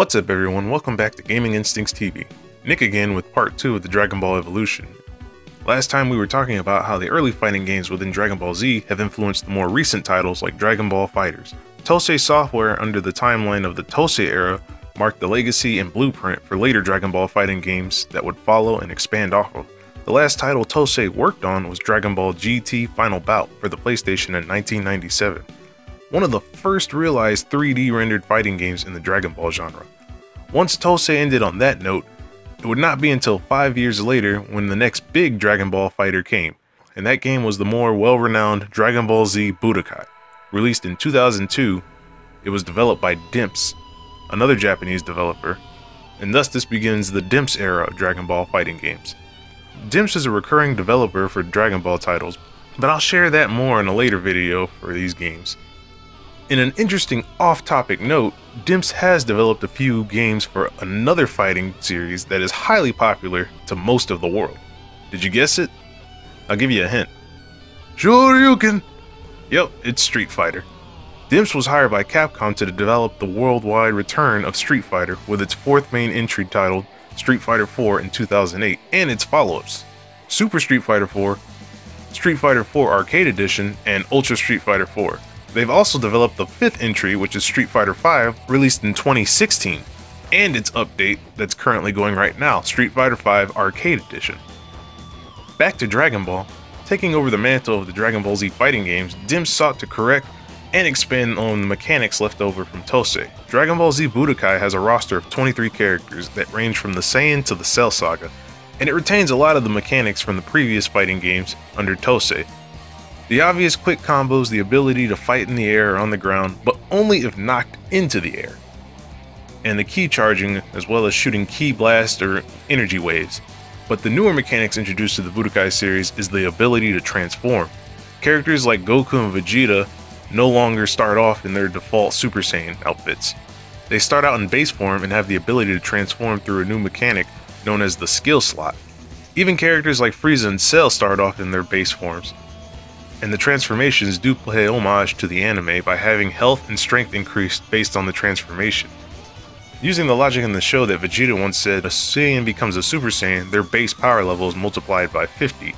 What's up everyone, welcome back to Gaming Instincts TV. Nick again with part 2 of the Dragon Ball Evolution. Last time we were talking about how the early fighting games within Dragon Ball Z have influenced the more recent titles like Dragon Ball Fighters. Toei Software under the timeline of the Tose era marked the legacy and blueprint for later Dragon Ball fighting games that would follow and expand off of. The last title Tose worked on was Dragon Ball GT Final Bout for the PlayStation in 1997. One of the first realized 3D rendered fighting games in the Dragon Ball genre. Once Tose ended on that note, it would not be until 5 years later when the next big Dragon Ball fighter came, and that game was the more well-renowned Dragon Ball Z Budokai. Released in 2002, it was developed by Dimps, another Japanese developer, and thus this begins the Dimps era of Dragon Ball fighting games. Dimps is a recurring developer for Dragon Ball titles, but I'll share that more in a later video for these games. In an interesting off-topic note, Dimps has developed a few games for another fighting series that is highly popular to most of the world. Did you guess it? I'll give you a hint. Shoryuken! Yep, it's Street Fighter. Dimps was hired by Capcom to develop the worldwide return of Street Fighter with its fourth main entry titled Street Fighter IV in 2008 and its follow-ups, Super Street Fighter IV, Street Fighter IV Arcade Edition, and Ultra Street Fighter IV. They've also developed the fifth entry, which is Street Fighter V, released in 2016, and its update that's currently going right now, Street Fighter V Arcade Edition. Back to Dragon Ball, taking over the mantle of the Dragon Ball Z fighting games, Dimps sought to correct and expand on the mechanics left over from Tose. Dragon Ball Z Budokai has a roster of 23 characters that range from the Saiyan to the Cell Saga, and it retains a lot of the mechanics from the previous fighting games under Tose. The obvious quick combos, the ability to fight in the air or on the ground, but only if knocked into the air, and the ki charging as well as shooting ki blasts or energy waves. But the newer mechanics introduced to the Budokai series is the ability to transform. Characters like Goku and Vegeta no longer start off in their default Super Saiyan outfits. They start out in base form and have the ability to transform through a new mechanic known as the skill slot. Even characters like Frieza and Cell start off in their base forms. And the transformations do pay homage to the anime by having health and strength increased based on the transformation. Using the logic in the show that Vegeta once said, a Saiyan becomes a Super Saiyan, their base power level is multiplied by 50.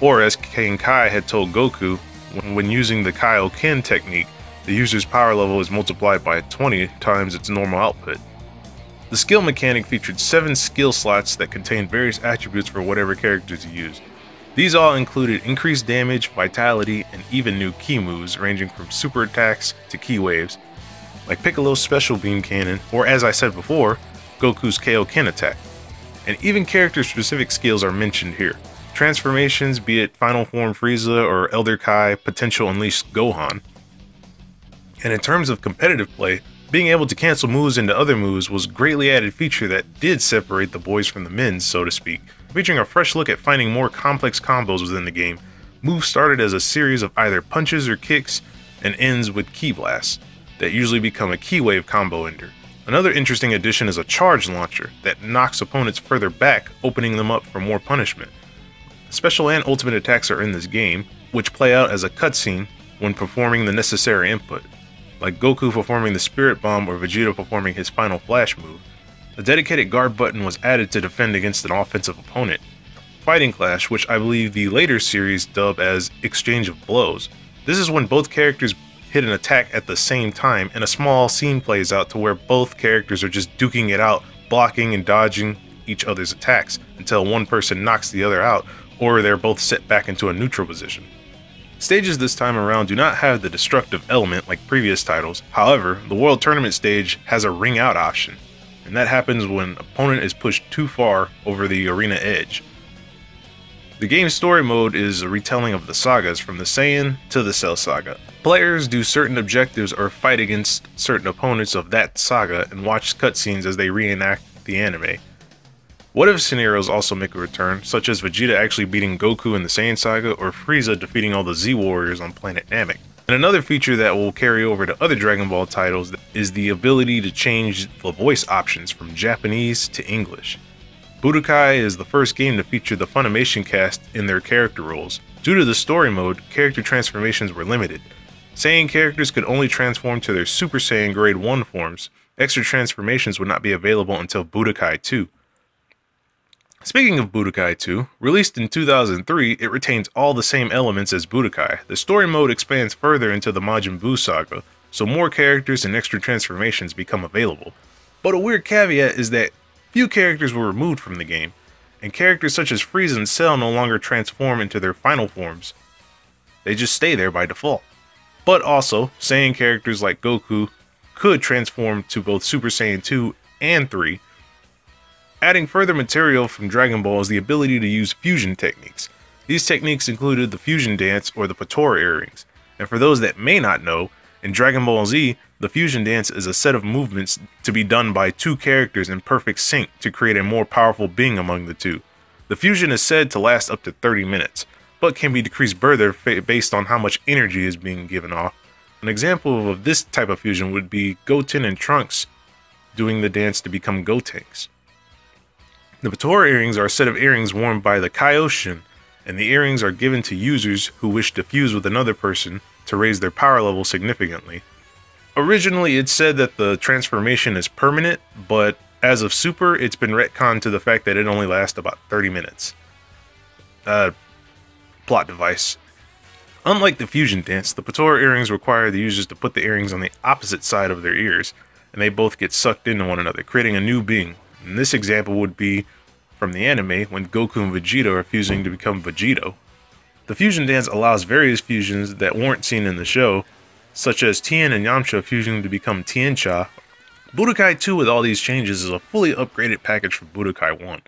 Or as King Kai had told Goku, when using the Kaioken technique, the user's power level is multiplied by 20 times its normal output. The skill mechanic featured 7 skill slots that contained various attributes for whatever characters you used. These all included increased damage, vitality, and even new ki moves ranging from super attacks to ki waves, like Piccolo's special beam cannon, or as I said before, Goku's Kaioken attack. And even character-specific skills are mentioned here. Transformations, be it Final Form Frieza or Elder Kai, Potential Unleashed Gohan. And in terms of competitive play, being able to cancel moves into other moves was a greatly added feature that did separate the boys from the men, so to speak. Featuring a fresh look at finding more complex combos within the game, moves started as a series of either punches or kicks and ends with ki blasts that usually become a ki wave combo ender. Another interesting addition is a charge launcher that knocks opponents further back, opening them up for more punishment. Special and ultimate attacks are in this game, which play out as a cutscene when performing the necessary input, like Goku performing the Spirit Bomb or Vegeta performing his final flash move. A dedicated guard button was added to defend against an offensive opponent. Fighting Clash, which I believe the later series dubbed as Exchange of Blows. This is when both characters hit an attack at the same time and a small scene plays out to where both characters are just duking it out, blocking and dodging each other's attacks until one person knocks the other out or they're both set back into a neutral position. Stages this time around do not have the destructive element like previous titles. However, the World Tournament stage has a ring out option, and that happens when an opponent is pushed too far over the arena edge. The game's story mode is a retelling of the sagas from the Saiyan to the Cell Saga. Players do certain objectives or fight against certain opponents of that saga and watch cutscenes as they reenact the anime. What if scenarios also make a return, such as Vegeta actually beating Goku in the Saiyan Saga or Frieza defeating all the Z Warriors on planet Namek. And another feature that will carry over to other Dragon Ball titles is the ability to change the voice options from Japanese to English. Budokai is the first game to feature the Funimation cast in their character roles. Due to the story mode, character transformations were limited. Saiyan characters could only transform to their Super Saiyan Grade 1 forms, Extra transformations would not be available until Budokai 2. Speaking of Budokai 2, released in 2003, it retains all the same elements as Budokai. The story mode expands further into the Majin Buu saga, so more characters and extra transformations become available. But a weird caveat is that few characters were removed from the game, and characters such as Frieza and Cell no longer transform into their final forms. They just stay there by default. But also, Saiyan characters like Goku could transform to both Super Saiyan 2 and 3, adding further material from Dragon Ball is the ability to use fusion techniques. These techniques included the fusion dance or the Patora earrings. And for those that may not know, in Dragon Ball Z, the fusion dance is a set of movements to be done by two characters in perfect sync to create a more powerful being among the two. The fusion is said to last up to 30 minutes, but can be decreased further based on how much energy is being given off. An example of this type of fusion would be Goten and Trunks doing the dance to become Gotenks. The Patora earrings are a set of earrings worn by the Kaioken, and the earrings are given to users who wish to fuse with another person to raise their power level significantly. Originally, it said that the transformation is permanent, but as of Super, it's been retconned to the fact that it only lasts about 30 minutes. Plot device. Unlike the fusion dance, the Patora earrings require the users to put the earrings on the opposite side of their ears, and they both get sucked into one another, creating a new being. And this example would be from the anime when Goku and Vegeta are fusing to become Vegeto. The fusion dance allows various fusions that weren't seen in the show, such as Tien and Yamcha fusing to become Tiencha. Budokai 2 with all these changes is a fully upgraded package for Budokai 1.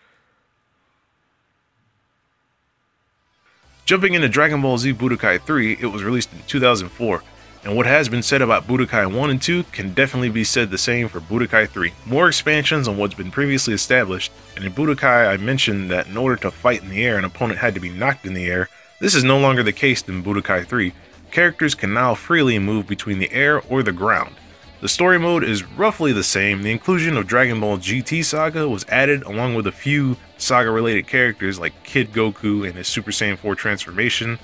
Jumping into Dragon Ball Z Budokai 3, it was released in 2004. And what has been said about Budokai 1 and 2 can definitely be said the same for Budokai 3. More expansions on what's been previously established, and in Budokai I mentioned that in order to fight in the air, an opponent had to be knocked in the air. This is no longer the case in Budokai 3. Characters can now freely move between the air or the ground. The story mode is roughly the same. The inclusion of Dragon Ball GT Saga was added along with a few saga-related characters like Kid Goku and his Super Saiyan 4 transformation,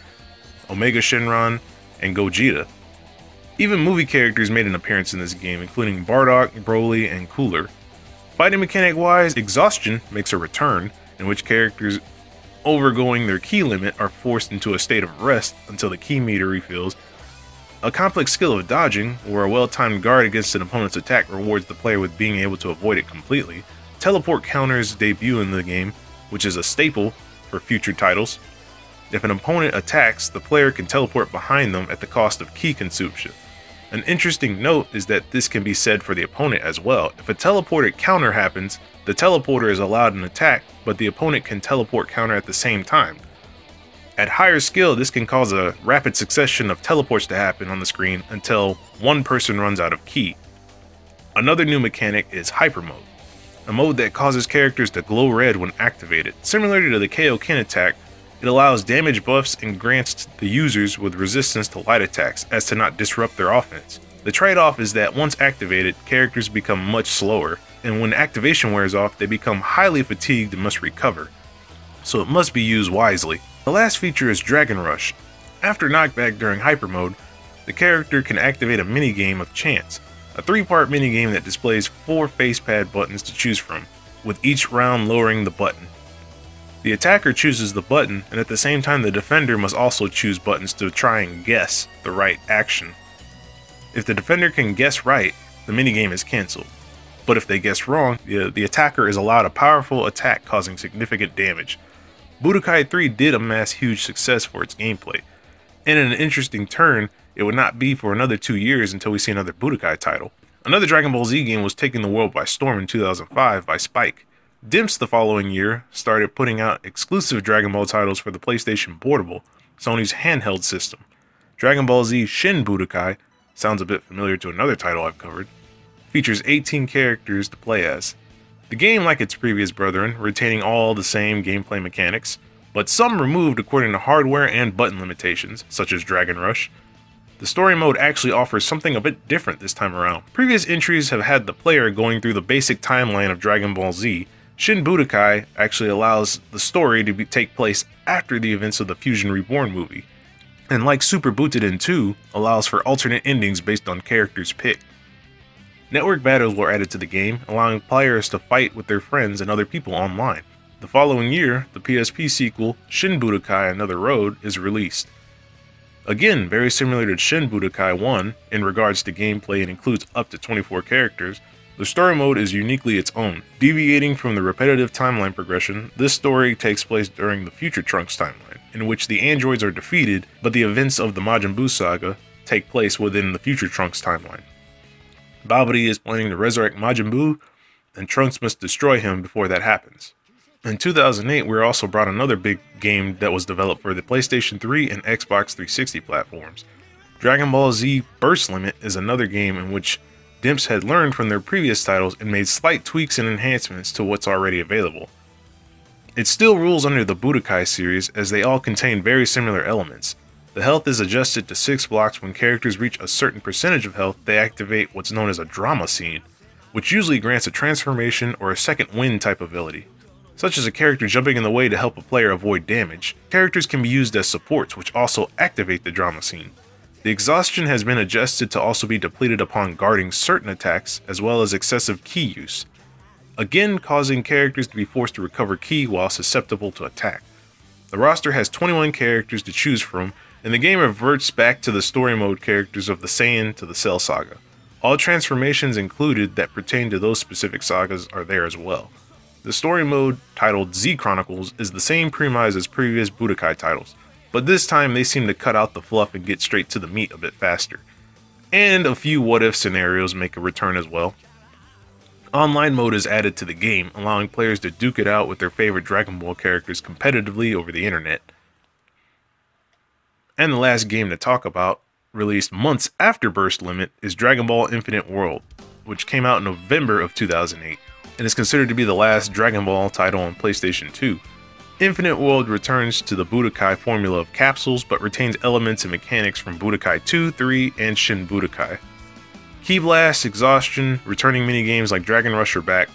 Omega Shenron, and Gogeta. Even movie characters made an appearance in this game, including Bardock, Broly, and Cooler. Fighting mechanic-wise, exhaustion makes a return, in which characters overgoing their ki limit are forced into a state of rest until the ki meter refills. A complex skill of dodging, or a well-timed guard against an opponent's attack, rewards the player with being able to avoid it completely. Teleport counters debut in the game, which is a staple for future titles. If an opponent attacks, the player can teleport behind them at the cost of ki consumption. An interesting note is that this can be said for the opponent as well. If a teleported counter happens, the teleporter is allowed an attack, but the opponent can teleport counter at the same time. At higher skill, this can cause a rapid succession of teleports to happen on the screen until one person runs out of ki. Another new mechanic is hyper mode, a mode that causes characters to glow red when activated. Similar to the Kaioken attack, it allows damage buffs and grants the users with resistance to light attacks as to not disrupt their offense. The trade-off is that once activated, characters become much slower, and when activation wears off, they become highly fatigued and must recover, so it must be used wisely. The last feature is Dragon Rush. After knockback during hyper mode, the character can activate a minigame of chance, a three-part minigame that displays four facepad buttons to choose from, with each round lowering the button. The attacker chooses the button, and at the same time the defender must also choose buttons to try and guess the right action. If the defender can guess right, the minigame is cancelled. But if they guess wrong, the attacker is allowed a powerful attack causing significant damage. Budokai 3 did amass huge success for its gameplay, and in an interesting turn, it would not be for another 2 years until we see another Budokai title. Another Dragon Ball Z game was taking the world by storm in 2005 by Spike. Dimps the following year started putting out exclusive Dragon Ball titles for the PlayStation Portable, Sony's handheld system. Dragon Ball Z Shin Budokai, sounds a bit familiar to another title I've covered, features 18 characters to play as. The game, like its previous brethren, retaining all the same gameplay mechanics, but some removed according to hardware and button limitations, such as Dragon Rush. The story mode actually offers something a bit different this time around. Previous entries have had the player going through the basic timeline of Dragon Ball Z. Shin Budokai actually allows the story to take place after the events of the Fusion Reborn movie, and like Super Budokai 2, allows for alternate endings based on characters picked. Network battles were added to the game, allowing players to fight with their friends and other people online. The following year, the PSP sequel, Shin Budokai Another Road, is released. Again, very similar to Shin Budokai 1 in regards to gameplay and includes up to 24 characters. The story mode is uniquely its own. Deviating from the repetitive timeline progression, this story takes place during the Future Trunks timeline, in which the androids are defeated, but the events of the Majin Buu saga take place within the Future Trunks timeline. Babidi is planning to resurrect Majin Buu, and Trunks must destroy him before that happens. In 2008, we were also brought another big game that was developed for the PlayStation 3 and Xbox 360 platforms. Dragon Ball Z Burst Limit is another game in which Dimps had learned from their previous titles and made slight tweaks and enhancements to what's already available. It still rules under the Budokai series, as they all contain very similar elements. The health is adjusted to 6 blocks. When characters reach a certain percentage of health, they activate what's known as a drama scene, which usually grants a transformation or a second wind type ability, such as a character jumping in the way to help a player avoid damage. Characters can be used as supports, which also activate the drama scene. The exhaustion has been adjusted to also be depleted upon guarding certain attacks, as well as excessive ki use, again causing characters to be forced to recover ki while susceptible to attack. The roster has 21 characters to choose from, and the game reverts back to the story mode characters of the Saiyan to the Cell Saga. All transformations included that pertain to those specific sagas are there as well. The story mode, titled Z Chronicles, is the same premise as previous Budokai titles, but this time they seem to cut out the fluff and get straight to the meat a bit faster. And a few what-if scenarios make a return as well. Online mode is added to the game, allowing players to duke it out with their favorite Dragon Ball characters competitively over the internet. And the last game to talk about, released months after Burst Limit, is Dragon Ball Infinite World, which came out in November of 2008, and is considered to be the last Dragon Ball title on PlayStation 2. Infinite World returns to the Budokai formula of capsules, but retains elements and mechanics from Budokai 2, 3, and Shin Budokai. Key Blast, Exhaustion, returning minigames like Dragon Rush are back.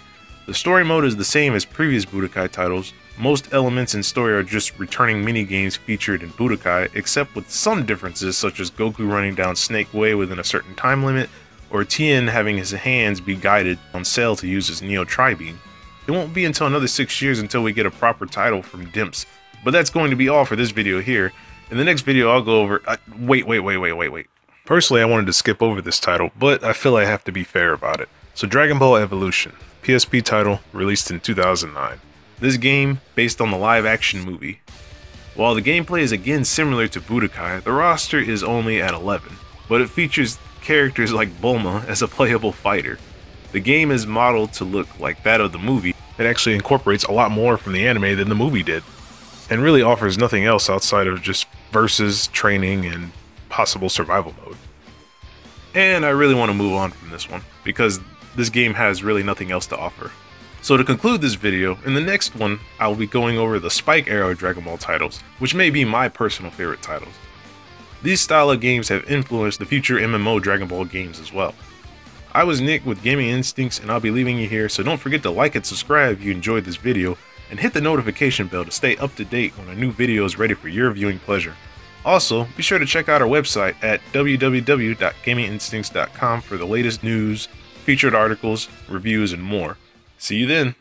The story mode is the same as previous Budokai titles. Most elements in story are just returning minigames featured in Budokai, except with some differences such as Goku running down Snake Way within a certain time limit, or Tien having his hands be guided on Cell to use his Neo Tri-Beam. It won't be until another 6 years until we get a proper title from Dimps, but that's going to be all for this video here. In the next video I'll go over... wait. Personally I wanted to skip over this title, but I feel I have to be fair about it. So Dragon Ball Evolution, PSP title, released in 2009. This game, based on the live action movie. While the gameplay is again similar to Budokai, the roster is only at 11, but it features characters like Bulma as a playable fighter. The game is modeled to look like that of the movie. It actually incorporates a lot more from the anime than the movie did, and really offers nothing else outside of just versus, training, and possible survival mode. And I really want to move on from this one, because this game has really nothing else to offer. So to conclude this video, in the next one I'll be going over the Spike era Dragon Ball titles, which may be my personal favorite titles. These style of games have influenced the future MMO Dragon Ball games as well. I was Nick with Gaming Instincts, and I'll be leaving you here, so don't forget to like and subscribe if you enjoyed this video, and hit the notification bell to stay up to date when a new video is ready for your viewing pleasure. Also, be sure to check out our website at www.gaminginstincts.com for the latest news, featured articles, reviews, and more. See you then!